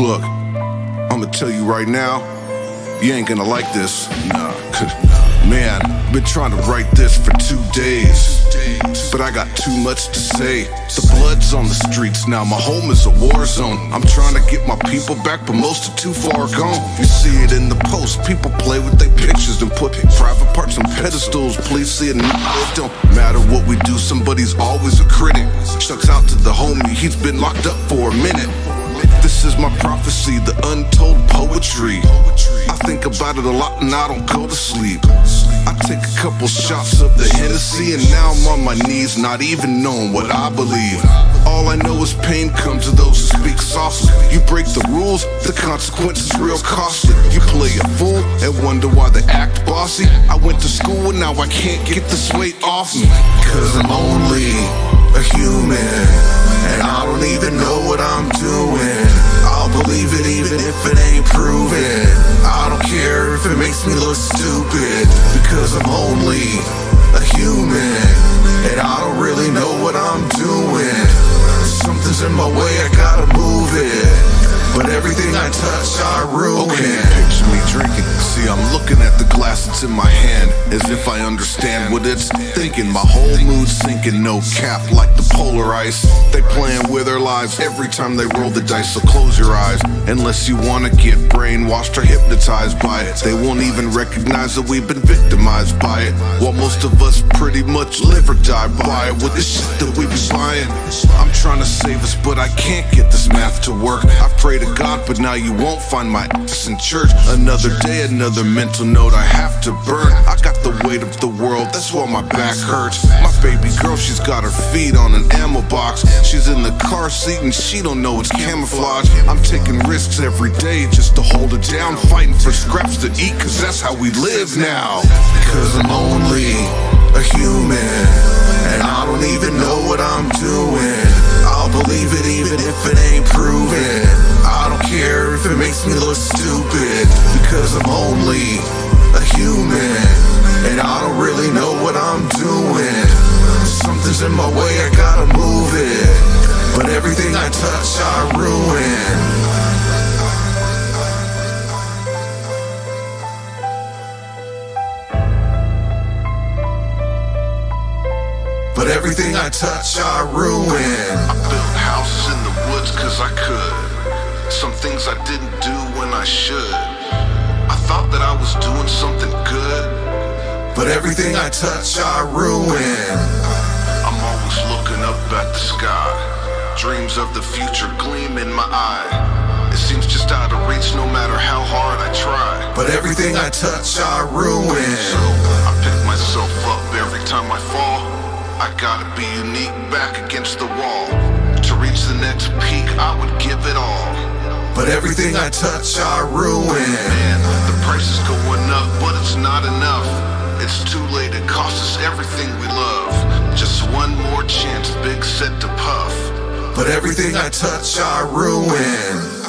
Look, I'ma tell you right now, you ain't gonna like this. Nah, man, been trying to write this for 2 days, but I got too much to say. The blood's on the streets now, my home is a war zone. I'm trying to get my people back, but most are too far gone. You see it in the post, people play with their pictures and put private parts on pedestals. Please see it, don't matter what we do, somebody's always a critic. Shucks out to the homie, he's been locked up for a minute. This is my prophecy, the untold poetry. I think about it a lot and I don't go to sleep. I take a couple shots of the Hennessy and now I'm on my knees, not even knowing what I believe. All I know is pain comes to those who speak softly. You break the rules, the consequences real costly. You play a fool and wonder why they act bossy. I went to school and now I can't get this weight off me. Cause I'm only a human and I don't even know what I'm doing. I'll believe it even if it ain't proven. I don't care if it makes me look stupid, because I'm only a human and I don't really know what I'm doing. Something's in my way, I gotta move it, but everything I touch I ruin. Okay, picture me drinking. See, I'm looking at the glass that's in my hand as if I understand what it's thinking. My whole mood sinking, no cap, like the polar ice. They playing with their lives every time they roll the dice. So close your eyes, unless you wanna get brainwashed or hypnotized by it. They won't even recognize that we've been victimized by it, while most of us pretty much live or die by it. With the shit that we be buying, I'm trying to save us, but I can't get this math to work. I pray to God, but now you won't find my ass in church. Another day, another mental note I have to burn. I got the weight of the world, that's why my back hurts. My baby girl, she's got her feet on an ammo box. She's in the car seat and she don't know it's camouflage. I'm taking risks every day just to hold her down, fighting for scraps to eat, cause that's how we live now. Cause I'm only a human and I don't even know what I'm doing. I'll believe it even if it ain't proven. I don't care if it makes me look stupid, because I'm only a human and I don't really know what I'm doing. Something's in my way, I gotta move it, but everything I touch I ruin. But everything I touch I ruin. I built houses in the woods cause I could. Some things I didn't do when I should. I thought that I was doing something good, but everything I touch I ruin. I'm always looking up at the sky. Dreams of the future gleam in my eye. It seems just out of reach no matter how hard I try, but everything I touch I ruin. So I pick myself up every time I fall. I gotta be unique, back against the wall. To reach the next peak, I would give it all, but everything I touch, I ruin. Man, the price is going up, but it's not enough. It's too late, it costs us everything we love. Just one more chance, big set to puff, but everything I touch, I ruin.